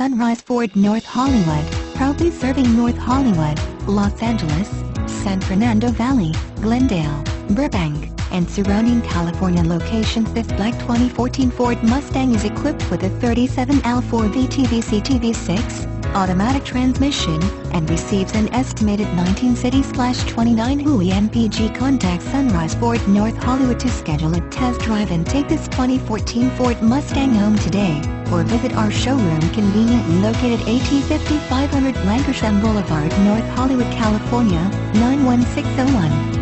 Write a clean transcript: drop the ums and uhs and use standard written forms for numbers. Sunrise Ford North Hollywood, proudly serving North Hollywood, Los Angeles, San Fernando Valley, Glendale, Burbank, and surrounding California locations. This black 2014 Ford Mustang is equipped with a 37L4V Ti-VCT V6 automatic transmission and receives an estimated 19 city/29 Hui MPG. Contact Sunrise Ford North Hollywood to schedule a test drive and take this 2014 Ford Mustang home today, or visit our showroom conveniently located at 5500 Lankershim Boulevard, North Hollywood, California, 91601.